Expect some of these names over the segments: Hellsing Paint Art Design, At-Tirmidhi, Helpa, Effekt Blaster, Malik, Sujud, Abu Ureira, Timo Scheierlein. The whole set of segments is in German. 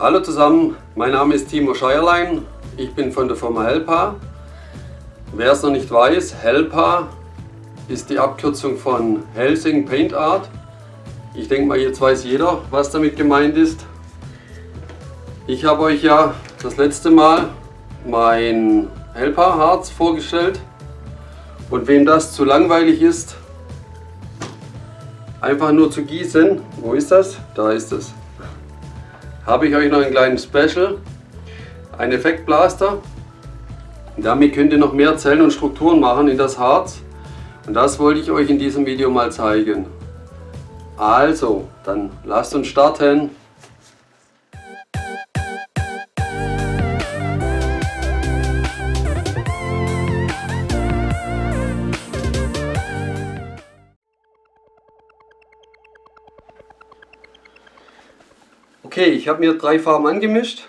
Hallo zusammen, mein Name ist Timo Scheierlein, ich bin von der Firma Helpa. Wer es noch nicht weiß, Helpa ist die Abkürzung von Hellsing Paint Art. Ich denke mal, jetzt weiß jeder, was damit gemeint ist. Ich habe euch ja das letzte Mal mein Helpa-Harz vorgestellt und wem das zu langweilig ist, einfach nur zu gießen, wo ist das? Da ist es. Habe ich euch noch einen kleinen Special, einen Effekt Blaster. Damit könnt ihr noch mehr Zellen und Strukturen machen in das Harz. Und das wollte ich euch in diesem Video mal zeigen. Also, dann lasst uns starten. Okay, ich habe mir 3 Farben angemischt.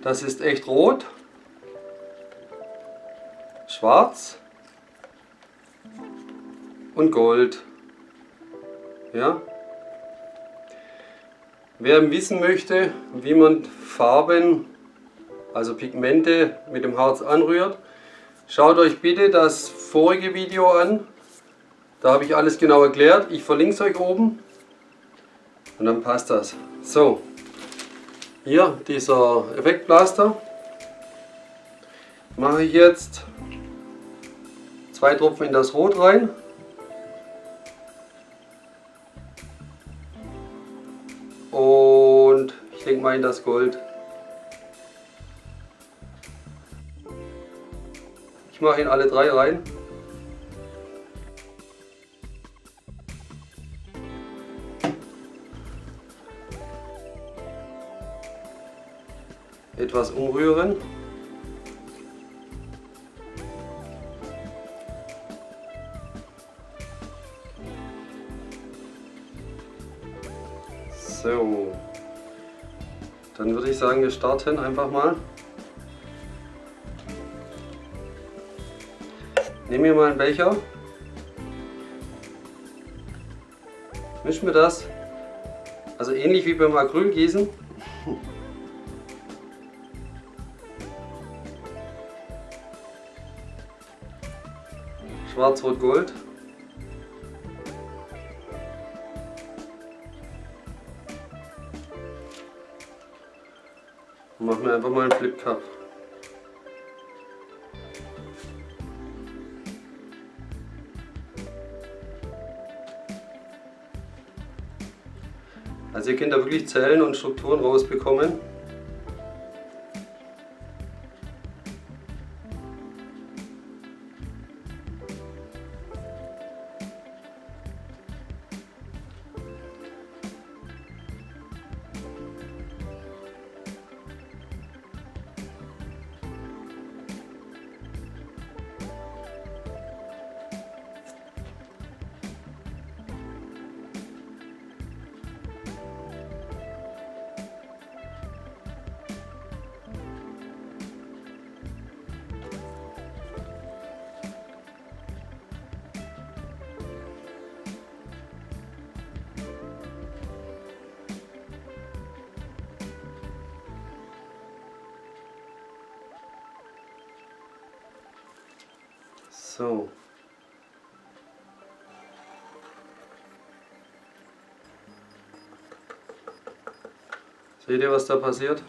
Das ist echt rot, schwarz und gold. Ja? Wer wissen möchte, wie man Farben, also Pigmente mit dem Harz anrührt, schaut euch bitte das vorige Video an. Da habe ich alles genau erklärt. Ich verlinke es euch oben und dann passt das. So, hier dieser Effekt Blaster, mache ich jetzt 2 Tropfen in das Rot rein und ich denke mal in das Gold. Ich mache in alle 3 rein. Etwas umrühren. So, dann würde ich sagen, wir starten einfach mal. Nehmen wir mal einen Becher, mischen wir das, also ähnlich wie beim Acrylgießen. Schwarz, Rot, Gold. Machen wir einfach mal einen Flip Cup. Also ihr könnt da wirklich Zellen und Strukturen rausbekommen. So. Seht ihr, was da passiert?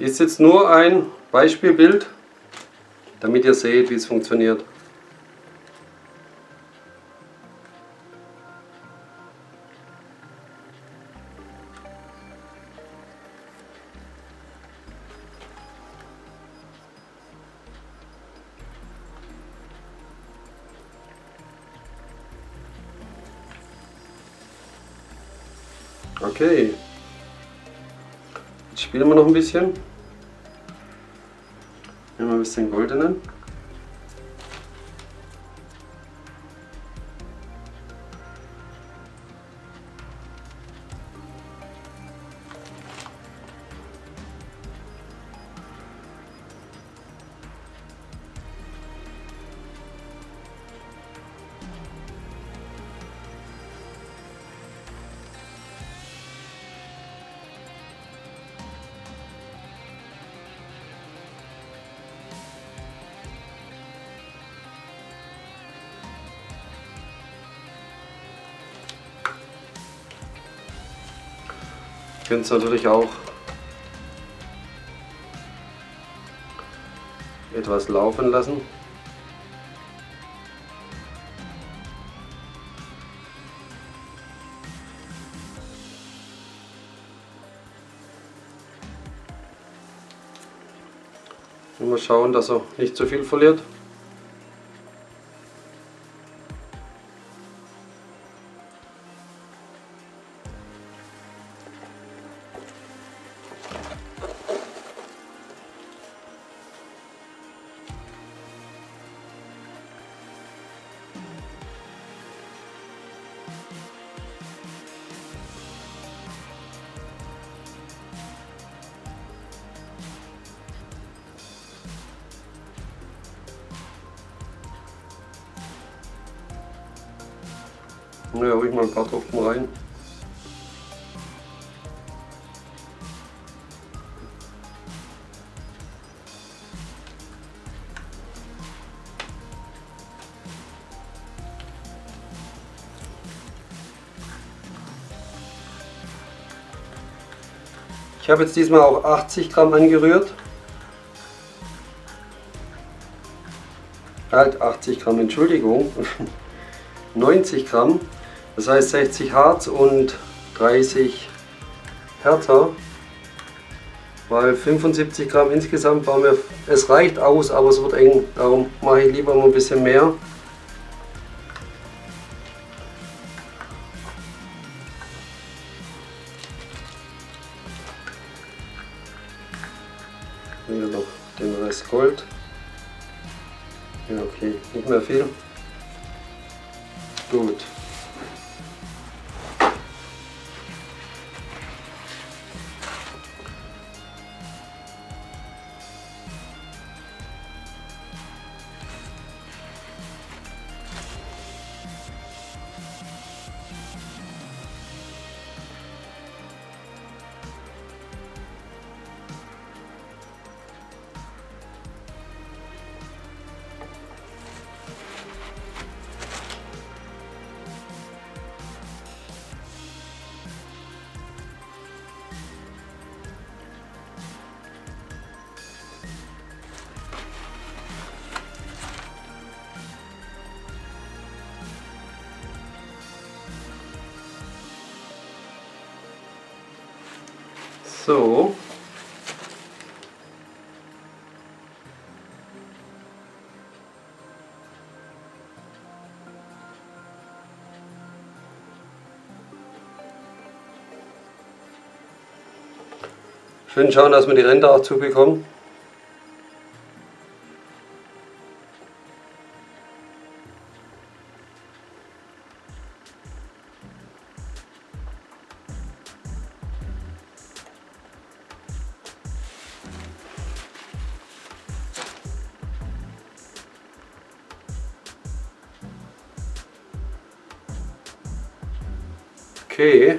Ist jetzt nur ein Beispielbild, damit ihr seht, wie es funktioniert. Okay, jetzt spielen wir noch ein bisschen. Nehmen wir ein bisschen goldenen. Ich könnte es natürlich auch etwas laufen lassen. Mal schauen, dass er nicht zu viel verliert. Ja, ruhig mal ein paar Tropfen rein. Ich habe jetzt diesmal auch 80 Gramm angerührt. Halt 80 Gramm, Entschuldigung. 90 Gramm. Das heißt 60 Harz und 30 härter, weil 75 Gramm insgesamt war mir, es reicht aus, aber es wird eng, darum mache ich lieber mal ein bisschen mehr. Hier noch den Rest Gold. Ja, okay, nicht mehr viel. Gut. So, schön schauen, dass wir die Ränder auch zubekommen. Okay,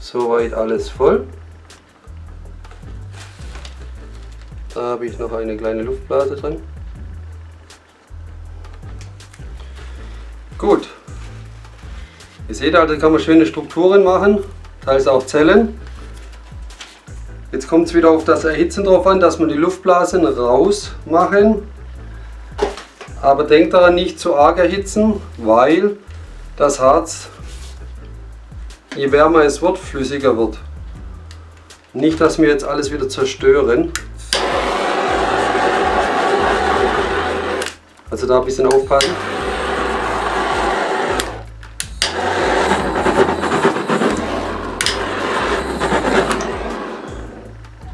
soweit alles voll. Da habe ich noch eine kleine Luftblase drin. Gut, ihr seht also, kann man schöne Strukturen machen, teils auch Zellen. Jetzt kommt es wieder auf das Erhitzen drauf an, dass wir die Luftblasen rausmachen. Aber denkt daran, nicht zu arg erhitzen, weil das Harz, je wärmer es wird, flüssiger wird. Nicht, dass wir jetzt alles wieder zerstören. Also da ein bisschen aufpassen.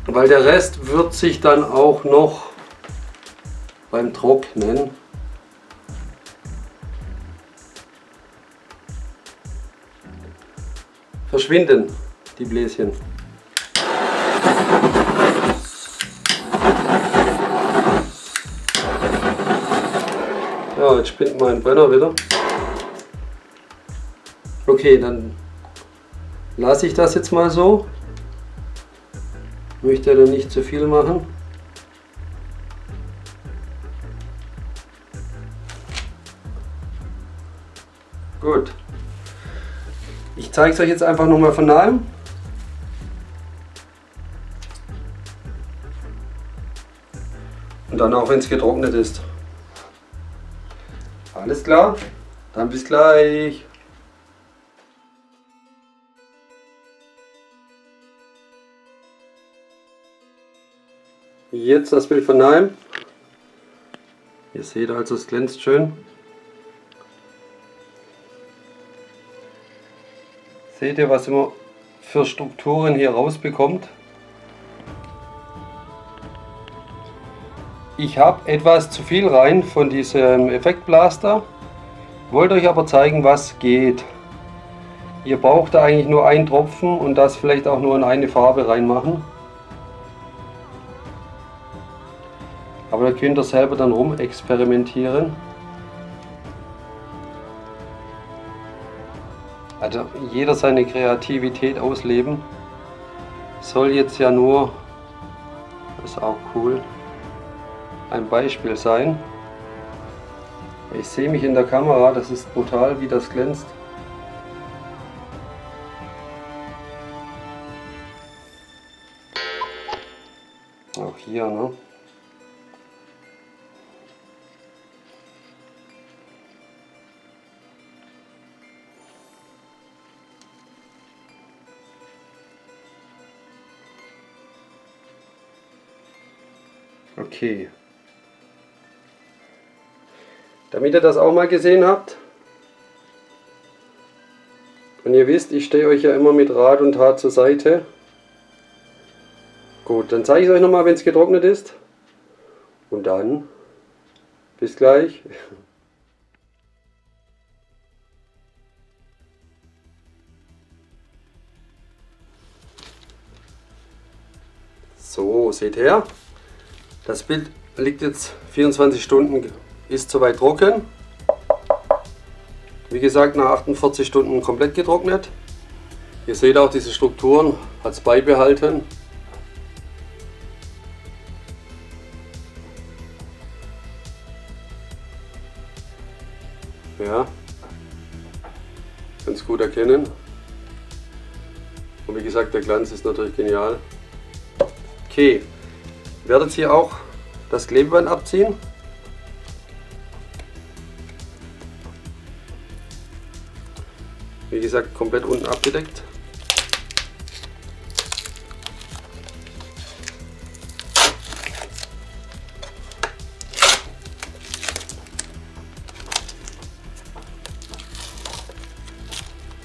Weil der Rest wird sich dann auch noch beim Trocknen verschwinden, die Bläschen. Ja, jetzt spinnt mein Brenner wieder. Okay, dann lasse ich das jetzt mal so. Ich möchte da nicht zu viel machen. Gut. Ich zeige es euch jetzt einfach nochmal von nahem. Und dann auch, wenn es getrocknet ist. Alles klar? Dann bis gleich. Jetzt das Bild von nahem. Ihr seht also, es glänzt schön. Seht ihr, was immer für Strukturen hier rausbekommt? Ich habe etwas zu viel rein von diesem Effekt Blaster, wollte euch aber zeigen, was geht. Ihr braucht da eigentlich nur einen Tropfen und das vielleicht auch nur in eine Farbe reinmachen. Aber da könnt ihr selber dann rumexperimentieren. Also jeder seine Kreativität ausleben. Soll jetzt ja nur, das ist auch cool, ein Beispiel sein. Ich sehe mich in der Kamera, das ist brutal, wie das glänzt. Auch hier, ne? Okay. Damit ihr das auch mal gesehen habt. Und ihr wisst, ich stehe euch ja immer mit Rat und Tat zur Seite. Gut, dann zeige ich es euch nochmal, wenn es getrocknet ist. Und dann, bis gleich. So, seht her. Das Bild liegt jetzt 24 Stunden, ist soweit trocken. Wie gesagt, nach 48 Stunden komplett getrocknet. Ihr seht auch, diese Strukturen hat es beibehalten. Ja, ganz gut erkennen. Und wie gesagt, der Glanz ist natürlich genial. Okay. Ich werde jetzt hier auch das Klebeband abziehen. Wie gesagt, komplett unten abgedeckt.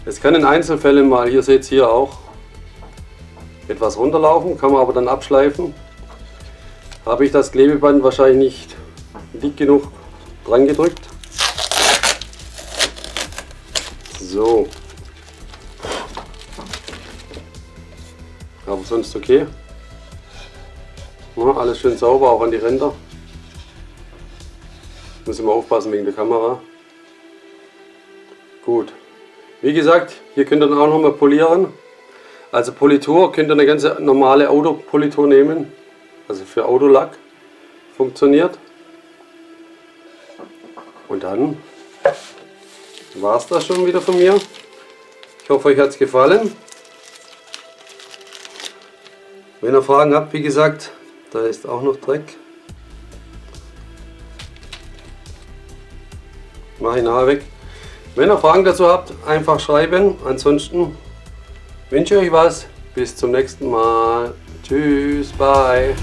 Es kann in Einzelfällen mal, hier seht ihr es hier auch, etwas runterlaufen, kann man aber dann abschleifen. Habe ich das Klebeband wahrscheinlich nicht dick genug dran gedrückt. So. Aber sonst okay. Ja, alles schön sauber, auch an die Ränder. Muss immer aufpassen wegen der Kamera. Gut. Wie gesagt, hier könnt ihr dann auch nochmal polieren. Also Politur könnt ihr eine ganz normale Autopolitur nehmen. Also für Autolack funktioniert. Und dann war es das schon wieder von mir. Ich hoffe, euch hat es gefallen. Wenn ihr Fragen habt, wie gesagt, da ist auch noch Dreck. Mach ich nachher weg. Wenn ihr Fragen dazu habt, einfach schreiben. Ansonsten wünsche ich euch was. Bis zum nächsten Mal. Tschüss, bye.